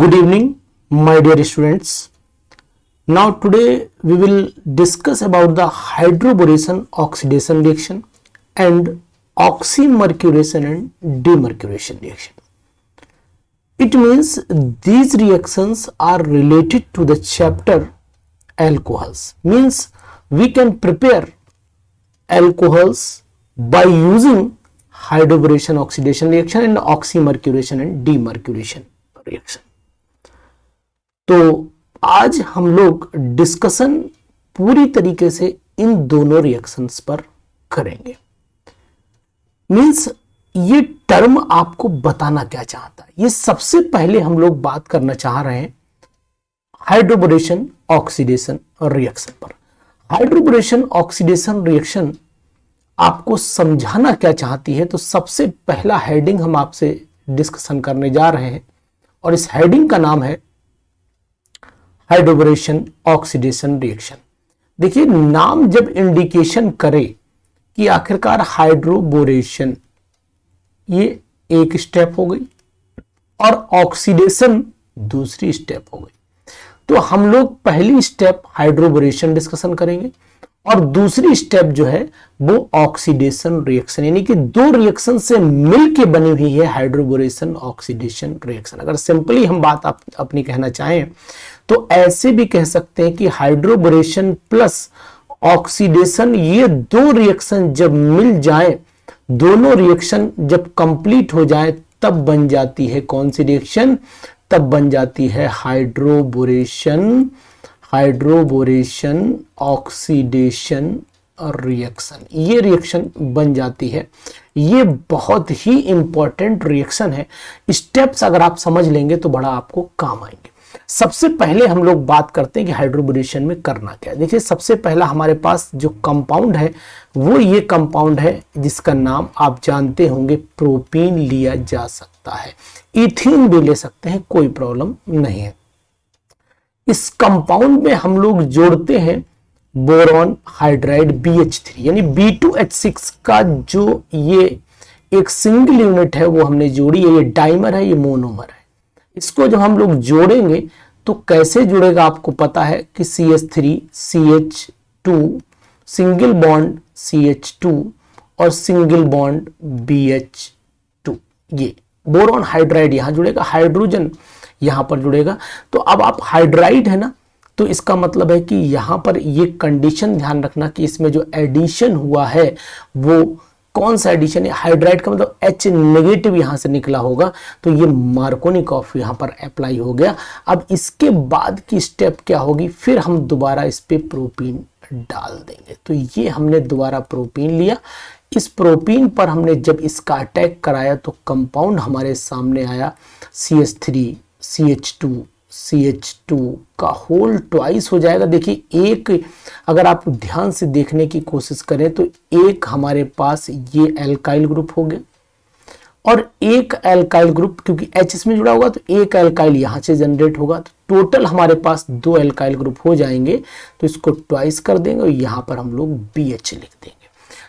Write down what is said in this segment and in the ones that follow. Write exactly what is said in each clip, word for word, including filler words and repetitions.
Good evening, my dear students. Now today we will discuss about the hydroboration oxidation reaction and oxymercuration and demercuration reaction. It means these reactions are related to the chapter alcohols. Means we can prepare alcohols by using hydroboration oxidation reaction and oxymercuration and demercuration reaction. तो आज हम लोग discussion पूरी तरीके से इन दोनों reactions पर करेंगे. मींस ये टर्म आपको बताना क्या चाहता है, ये सबसे पहले हम लोग बात करना चाह रहे हैं हाइड्रोबोरेशन ऑक्सीडेशन रिएक्शन पर. हाइड्रोबोरेशन ऑक्सीडेशन रिएक्शन आपको समझाना क्या चाहती है, तो सबसे पहला हेडिंग हम आपसे डिस्कशन करने जा रहे हैं और इस हेडिंग का नाम है हाइड्रोबोरेशन ऑक्सीडेशन रिएक्शन. देखिए नाम जब इंडिकेशन करे कि आखिरकार हाइड्रोबोरेशन, ये एक स्टेप हो गई और ऑक्सीडेशन दूसरी स्टेप हो गई, तो हम लोग पहली स्टेप हाइड्रोबोरेशन डिस्कशन करेंगे और दूसरी स्टेप जो है वो ऑक्सीडेशन रिएक्शन, यानी कि दो रिएक्शन से मिलके बनी हुई है हाइड्रोबोरेशन ऑक्सीडेशन रिएक्शन. अगर सिंपली हम बात आप, अपनी कहना चाहें तो ऐसे भी कह सकते हैं कि हाइड्रोबोरेशन प्लस ऑक्सीडेशन, ये दो रिएक्शन जब मिल जाए, दोनों रिएक्शन जब कंप्लीट हो जाए, तब बन जाती है कौन सी रिएक्शन, तब बन जाती है हाइड्रोबोरेशन हाइड्रोबोरेशन ऑक्सीडेशन रिएक्शन. ये रिएक्शन बन जाती है. ये बहुत ही इंपॉर्टेंट रिएक्शन है. स्टेप्स अगर आप समझ लेंगे तो बड़ा आपको काम आएंगे. सबसे पहले हम लोग बात करते हैं कि हाइड्रोबोरेशन में करना क्या है. देखिए सबसे पहला हमारे पास जो कंपाउंड है वो ये कंपाउंड है जिसका नाम आप जानते होंगे, प्रोपीन लिया जा सकता है, इथीन भी ले सकते हैं, कोई प्रॉब्लम नहीं है. इस कंपाउंड में हम लोग जोड़ते हैं boron hydride B H three, यानी बी टू एच सिक्स का जो ये एक सिंगल यूनिट है वो हमने जोड़ी है. ये डाइमर है, ये मोनोमर है. इसको जब हम लोग जोड़ेंगे तो कैसे जुड़ेगा आपको पता है कि C H three, C H two, single bond C H two और single bond B H two. ये बोरॉन हाइड्राइड यहाँ जुड़ेगा, हाइड्रोजन यहाँ पर जुड़ेगा. तो अब आप हाइड्राइड है ना, तो इसका मतलब है कि यहाँ पर ये कंडीशन ध्यान रखना कि इसमें जो एडिशन हुआ है वो कौन सा एडिशन है. हाइड्राइड का मतलब एच नेगेटिव यहाँ से निकला होगा, तो ये मार्कोनिकॉफ यहाँ पर अप्लाई हो गया. अब इसके बाद की स्टेप क्या होगी, फिर हम दोबारा इस पर प्रोपीन डाल देंगे. तो ये हमने दोबारा प्रोपीन लिया. इस प्रोपीन पर हमने जब इसका अटैक कराया तो कंपाउंड हमारे सामने आया C H three, C H two, C H two का होल ट्वाइस हो जाएगा. देखिए एक अगर आप ध्यान से देखने की कोशिश करें तो एक हमारे पास ये एल्काइल ग्रुप हो गया और एक एल्काइल ग्रुप, क्योंकि H इसमें जुड़ा होगा तो एक एल्काइल यहाँ से जनरेट होगा. तो टोटल हमारे पास दो एल्काइल ग्रुप हो जाएंगे. तो इसको ट्वाइस कर देंगे और यहाँ पर हम लोग बी एच लिख देंगे.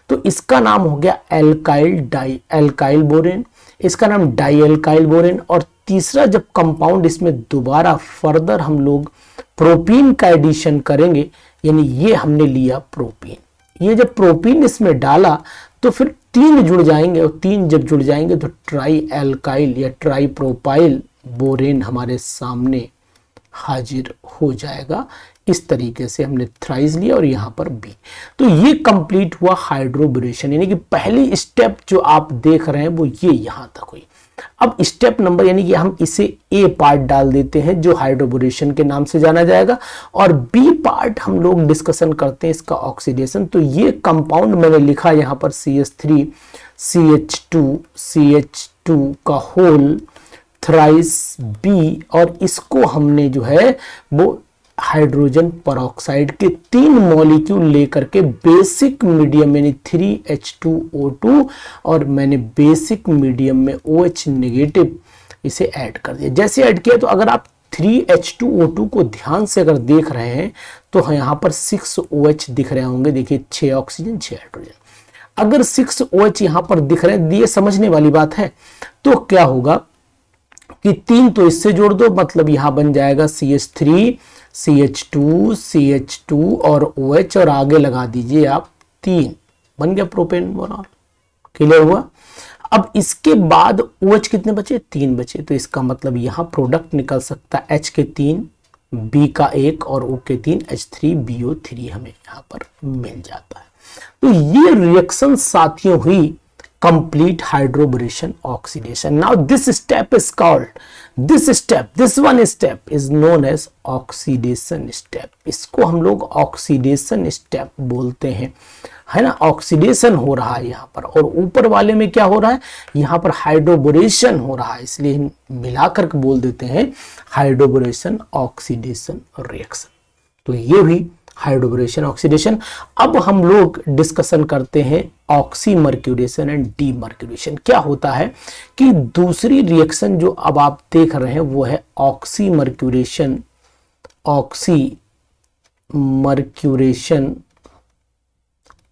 तो इसका नाम हो गया एल्काइल डाई एल्काइल बोरेन, इसका नाम डाई एल्काइल बोरेन. और तीसरा जब कंपाउंड इसमें दोबारा फर्दर हम लोग प्रोपीन का एडिशन करेंगे, यानी ये हमने लिया प्रोपीन. ये जब प्रोपीन इसमें डाला तो फिर तीन जुड़ जाएंगे और तीन जब जुड़ जाएंगे तो ट्राई एल्काइल या ट्राई प्रोपाइल बोरेन हमारे सामने हाजिर हो जाएगा. इस तरीके से हमने थ्राइज लिया और यहाँ पर बी. तो ये कंप्लीट हुआ हाइड्रोबोरेशन, यानी कि पहली स्टेप जो आप देख रहे हैं वो ये यहाँ तक हुई. अब स्टेप नंबर, यानी कि हम इसे ए पार्ट डाल देते हैं जो हाइड्रोबोरेशन के नाम से जाना जाएगा, और बी पार्ट हम लोग डिस्कशन करते हैं इसका ऑक्सीडेशन. तो ये कंपाउंड मैंने लिखा यहाँ पर C H three, C H two, C H two का होल थ्राइस बी, और इसको हमने जो है वो हाइड्रोजन पेरोक्साइड के तीन मॉलिक्यूल लेकर के बेसिक मीडियम यानी three H two O two और मैंने बेसिक मीडियम में OH नेगेटिव इसे ऐड कर दिया. जैसे ऐड किया तो अगर आप three H two O two को ध्यान से अगर देख रहे हैं तो यहाँ पर सिक्स ओ एच दिख रहे होंगे. देखिए छः ऑक्सीजन छः हाइड्रोजन, अगर सिक्स ओ एच यहाँ पर दिख रहे हैं, ये समझने वाली बात है. तो क्या होगा कि तीन तो इससे जोड़ दो, मतलब यहाँ बन जाएगा C H three, C H two, C H two और OH और आगे लगा दीजिए आप तीन, बन गया प्रोपेन बोरान। क्लियर हुआ? अब इसके बाद OH कितने बचे? तीन बचे, तो इसका मतलब यहाँ प्रोडक्ट निकल सकता है H के तीन, B का एक और O के तीन, H three B O three हमें यहाँ पर मिल जाता है। तो ये रिएक्शन साथियों हुई complete hydroboration oxidation. Now this step is called, this step, this one step is known as oxidation step. इसको हम लोग oxidation step बोलते हैं, है ना। ऑक्सीडेशन हो रहा है यहाँ पर, और ऊपर वाले में क्या हो रहा है? यहाँ पर हाइड्रोबोरेशन हो रहा है, इसलिए मिलाकर बोल देते हैं हाइड्रोबोरेशन ऑक्सीडेशन रिएक्शन। तो ये भी हाइड्रोबोरेशन ऑक्सीडेशन। अब हम लोग डिस्कशन करते हैं ऑक्सीमर्क्यूरेशन एंड डीमर्क्यूरेशन। क्या होता है कि दूसरी रिएक्शन जो अब आप देख रहे हैं वो है oxymercuration, oxymercuration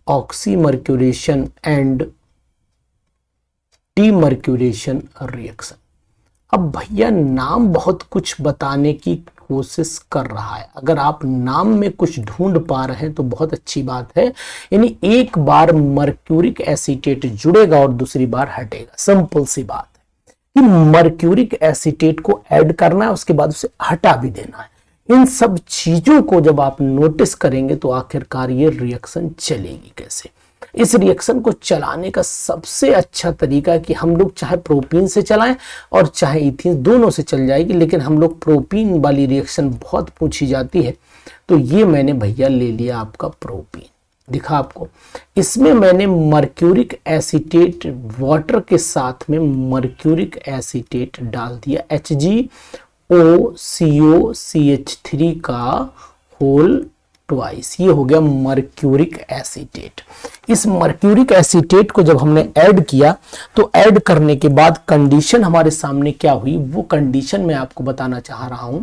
oxymercuration and demercuration reaction. अब भैया नाम बहुत कुछ बताने की कोशिश कर रहा है, अगर आप नाम में कुछ ढूंढ पा रहे हैं तो बहुत अच्छी बात है। यानी एक बार मर्क्यूरिक एसीटेट जुड़ेगा और दूसरी बार हटेगा, सिंपल सी बात है। कि मर्क्यूरिक एसीटेट को ऐड करना है, उसके बाद उसे हटा भी देना है। इन सब चीजों को जब आप नोटिस करेंगे तो आखिरकार ये रिएक्शन चलेगी कैसे। इस रिएक्शन को चलाने का सबसे अच्छा तरीका है कि हम लोग चाहे प्रोपीन से चलाएं और चाहे इथीन, दोनों से चल जाएगी, लेकिन हम लोग प्रोपीन वाली रिएक्शन बहुत पूछी जाती है। तो ये मैंने भैया ले लिया आपका प्रोपीन, दिखा आपको। इसमें मैंने मर्क्यूरिक एसीटेट वाटर के साथ में मर्क्यूरिक एसीटेट डाल दिया, H G O C O C H three का होल ट्वाइस, ये हो गया मर्क्यूरिक एसीटेट। इस मर्क्यूरिक एसीटेट को जब हमने ऐड किया तो ऐड करने के बाद कंडीशन हमारे सामने क्या हुई, वो कंडीशन मैं आपको बताना चाह रहा हूं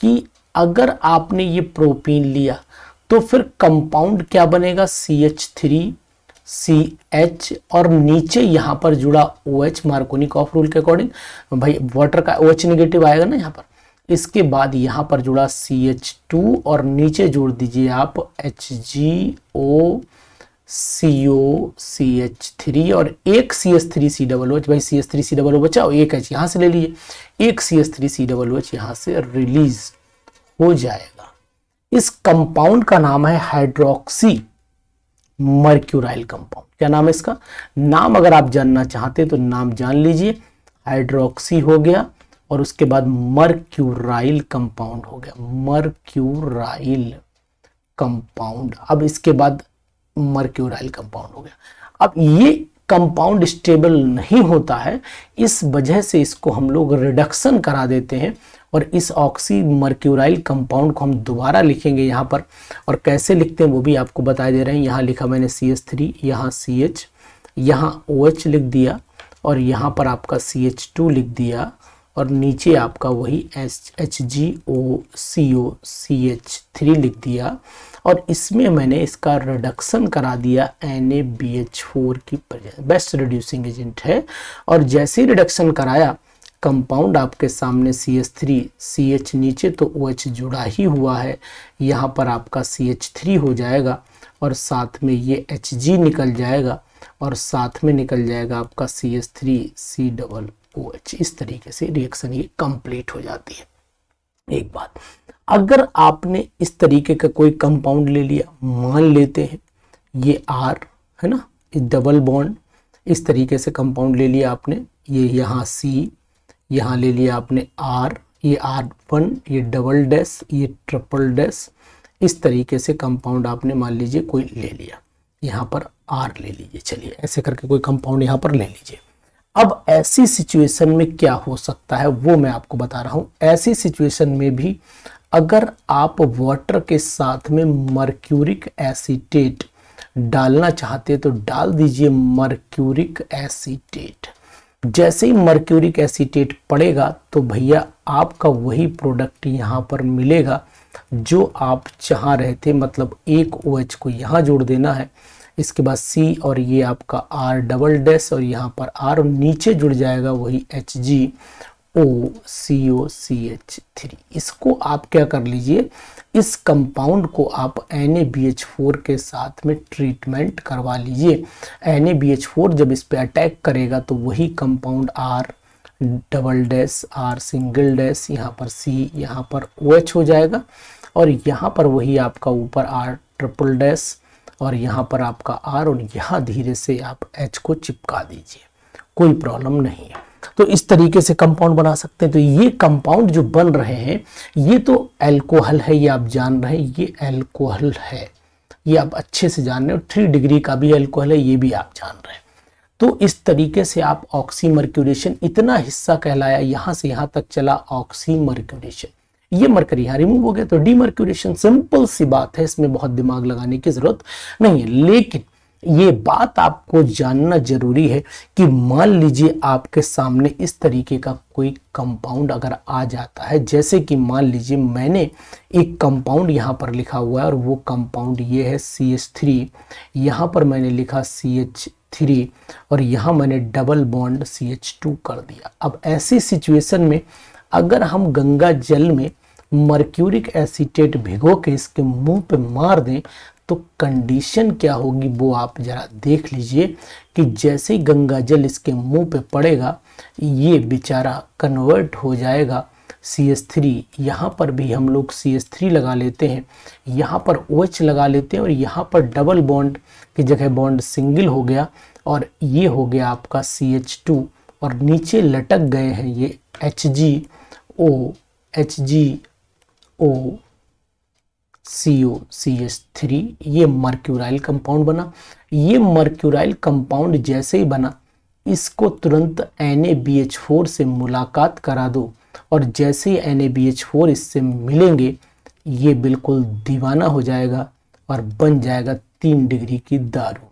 कि अगर आपने ये प्रोपीन लिया तो फिर कंपाउंड क्या बनेगा, C H three, C H और नीचे यहाँ पर जुड़ा OH, मार्कोनिकॉफ रूल के अकॉर्डिंग भाई वाटर का OH नेगेटिव आएगा ना यहाँ पर। इसके बाद यहाँ पर जुड़ा सी एच टू और नीचे जोड़ दीजिए आप H G O C O C H three और एक C H three C double O H, भाई C H three C double O बचाओ, एक H यहाँ से ले लीजिए, एक C H three C double O H यहाँ से रिलीज हो जाएगा। इस कंपाउंड का नाम है हाइड्रोक्सी मर्क्यूराइल कंपाउंड। क्या नाम है इसका? नाम अगर आप जानना चाहते तो नाम जान लीजिए, हाइड्रोक्सी हो गया और उसके बाद मर्क्यूराइल कंपाउंड हो गया, मर्क्यूराइल कंपाउंड। अब इसके बाद मर्क्यूराइल कंपाउंड हो गया। अब ये कंपाउंड स्टेबल नहीं होता है, इस वजह से इसको हम लोग रिडक्शन करा देते हैं और इस ऑक्सी मर्क्यूराइल कंपाउंड को हम दोबारा लिखेंगे यहाँ पर। और कैसे लिखते हैं वो भी आपको बता दे रहे हैं। यहाँ लिखा मैंने सी एच थ्री, यहाँ सी एच, यहाँ OH लिख दिया और यहाँ पर आपका सी एच टू लिख दिया और नीचे आपका वही H G O C O C H three लिख दिया और इसमें मैंने इसका रिडक्शन करा दिया N A B H four की वजह, बेस्ट रिड्यूसिंग एजेंट है। और जैसे ही रिडक्शन कराया कंपाउंड आपके सामने C H three, C H नीचे तो OH जुड़ा ही हुआ है, यहाँ पर आपका सी एच थ्री हो जाएगा और साथ में ये Hg निकल जाएगा और साथ में निकल जाएगा आपका C H three C double O H. इस तरीके से रिएक्शन ये कंप्लीट हो जाती है। एक बात, अगर आपने इस तरीके का कोई कंपाउंड ले लिया, मान लेते हैं ये R है ना, डबल बॉन्ड, इस तरीके से कंपाउंड ले लिया आपने, ये यहाँ C, यहाँ ले लिया आपने R, ये आर वन, ये डबल डैश, ये ट्रिपल डैश, इस तरीके से कंपाउंड आपने मान लीजिए कोई ले लिया, यहाँ पर R ले लीजिए, चलिए ऐसे करके कोई कंपाउंड यहाँ पर ले लीजिए। अब ऐसी सिचुएशन में क्या हो सकता है वो मैं आपको बता रहा हूँ। ऐसी सिचुएशन में भी अगर आप वाटर के साथ में मर्क्यूरिक एसीटेट डालना चाहते तो डाल दीजिए मर्क्यूरिक एसीटेट। जैसे ही मर्क्यूरिक एसीटेट पड़ेगा तो भैया आपका वही प्रोडक्ट यहाँ पर मिलेगा जो आप चाह रहे थे, मतलब एक OH को यहाँ जोड़ देना है, इसके बाद C और ये आपका R डबल डैश और यहाँ पर R, नीचे जुड़ जाएगा वही Hg, O C O C H three. इसको आप क्या कर लीजिए, इस कंपाउंड को आप N A B H four के साथ में ट्रीटमेंट करवा लीजिए। N A B H four जब इस पर अटैक करेगा तो वही compound R double dash R single dash यहाँ पर C यहाँ पर OH हो जाएगा और यहाँ पर वही आपका ऊपर R ट्रिपल डैश और यहाँ पर आपका R और यहाँ धीरे से आप H को चिपका दीजिए, कोई प्रॉब्लम नहीं है। तो इस तरीके से कंपाउंड बना सकते हैं। तो ये कंपाउंड जो बन रहे हैं ये तो एल्कोहल है, ये आप जान रहे हैं, ये एल्कोहल है, ये आप अच्छे से जान रहे हो। थ्री डिग्री का भी एल्कोहल है, ये भी आप जान रहे हैं। तो इस तरीके से आप ऑक्सीमर्क्यूरेशन, इतना हिस्सा कहलाया, यहाँ से यहाँ तक चला ऑक्सीमर्क्यूरेशन। ये मरकरी यहाँ रिमूव हो गया तो डीमर्क्यूरेशन, सिंपल सी बात है, इसमें बहुत दिमाग लगाने की जरूरत नहीं है। लेकिन ये बात आपको जानना जरूरी है कि मान लीजिए आपके सामने इस तरीके का कोई कंपाउंड अगर आ जाता है, जैसे कि मान लीजिए मैंने एक कंपाउंड यहाँ पर लिखा हुआ है और वो कंपाउंड ये है C H थ्री, यहाँ पर मैंने लिखा C H थ्री और यहाँ मैंने double bond C H two कर दिया। अब ऐसी सिचुएशन में अगर हम गंगा जल में मर्क्यूरिक एसीटेट भिगो के इसके मुंह पे मार दें तो कंडीशन क्या होगी वो आप जरा देख लीजिए कि जैसे ही गंगा जल इसके मुंह पे पड़ेगा ये बेचारा कन्वर्ट हो जाएगा C H थ्री। यहाँ पर भी हम लोग C H थ्री लगा लेते हैं, यहाँ पर OH लगा लेते हैं और यहाँ पर डबल बॉन्ड की जगह बॉन्ड सिंगल हो गया और ये हो गया आपका C H टू और नीचे लटक गए हैं ये H G O H G O C O C H three. ये मर्क्यूराइल कंपाउंड बना। ये मर्क्यूराइल कंपाउंड जैसे ही बना इसको तुरंत N A B H four से मुलाकात करा दो और जैसे ही N A B H four इससे मिलेंगे ये बिल्कुल दीवाना हो जाएगा और बन जाएगा तीन डिग्री की दारू में।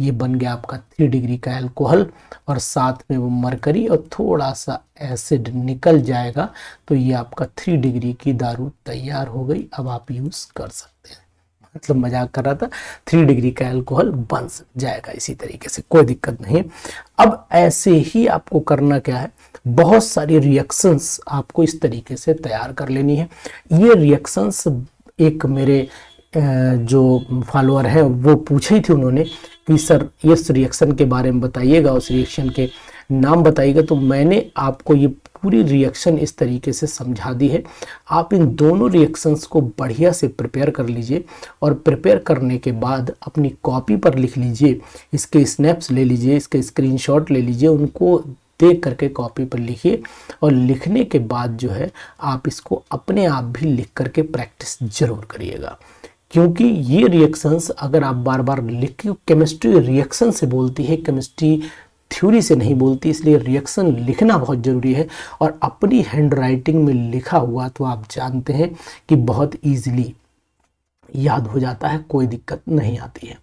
ये बन गया आपका थ्री डिग्री का अल्कोहल और साथ में वो मरकरी और थोड़ा सा एसिड निकल जाएगा तो ये आपका थ्री डिग्री की दारू तैयार हो गई। अब आप यूज़ कर सकते हैं, मतलब मजाक कर रहा था, थ्री डिग्री का अल्कोहल बन जाएगा इसी तरीके से, कोई दिक्कत नहीं। अब ऐसे ही आपको करना क्या है, बहुत सारी रिएक्शंस आपको इस तरीके से तैयार कर लेनी है। ये रिएक्शंस एक मेरे जो फॉलोअर हैं वो पूछी थी उन्होंने कि सर इस रिएक्शन के बारे में बताइएगा, उस रिएक्शन के नाम बताइएगा। तो मैंने आपको ये पूरी रिएक्शन इस तरीके से समझा दी है। आप इन दोनों रिएक्शंस को बढ़िया से प्रिपेयर कर लीजिए और प्रिपेयर करने के बाद अपनी कॉपी पर लिख लीजिए, इसके स्नैप्स ले लीजिए, इसके स्क्रीनशॉट ले लीजिए, उनको देख करके कॉपी पर लिखिए और लिखने के बाद जो है आप इसको अपने आप भी लिख करके प्रैक्टिस जरूर करिएगा, क्योंकि ये रिएक्शंस अगर आप बार बार लिखिए, केमिस्ट्री रिएक्शन से बोलती है, केमिस्ट्री थ्योरी से नहीं बोलती, इसलिए रिएक्शन लिखना बहुत ज़रूरी है। और अपनी हैंड राइटिंग में लिखा हुआ तो आप जानते हैं कि बहुत ईजिली याद हो जाता है, कोई दिक्कत नहीं आती है।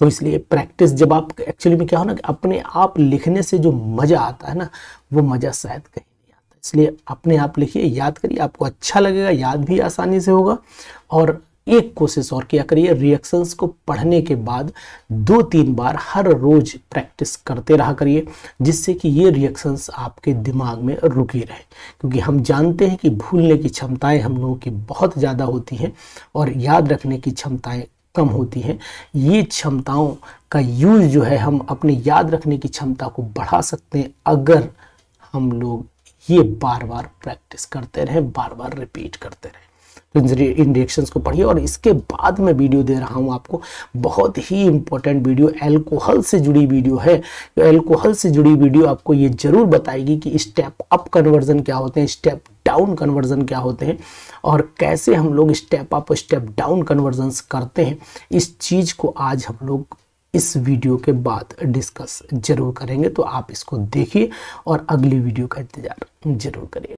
तो इसलिए प्रैक्टिस, जब आप एक्चुअली में क्या हो ना कि अपने आप लिखने से जो मज़ा आता है ना वो मज़ा शायद कहीं नहीं आता, इसलिए अपने आप लिखिए, याद करिए, आपको अच्छा लगेगा, याद भी आसानी से होगा। और एक कोशिश और किया करिए, रिएक्शंस को पढ़ने के बाद दो तीन बार हर रोज प्रैक्टिस करते रहा करिए, जिससे कि ये रिएक्शंस आपके दिमाग में रुकी रहे, क्योंकि हम जानते हैं कि भूलने की क्षमताएं हम लोगों की बहुत ज़्यादा होती हैं और याद रखने की क्षमताएं कम होती हैं। ये क्षमताओं का यूज जो है, हम अपने याद रखने की क्षमता को बढ़ा सकते हैं अगर हम लोग ये बार बार प्रैक्टिस करते रहें, बार बार रिपीट करते रहें। इन रिएक्शंस को पढ़िए और इसके बाद मैं वीडियो दे रहा हूं आपको, बहुत ही इंपॉर्टेंट वीडियो, एल्कोहल से जुड़ी वीडियो है। तो एल्कोहल से जुड़ी वीडियो आपको ये जरूर बताएगी कि स्टेप अप कन्वर्जन क्या होते हैं, स्टेप डाउन कन्वर्जन क्या होते हैं और कैसे हम लोग step up step down conversions करते हैं। इस चीज़ को आज हम लोग इस वीडियो के बाद डिस्कस जरूर करेंगे, तो आप इसको देखिए और अगली वीडियो का इंतज़ार जरूर करिए।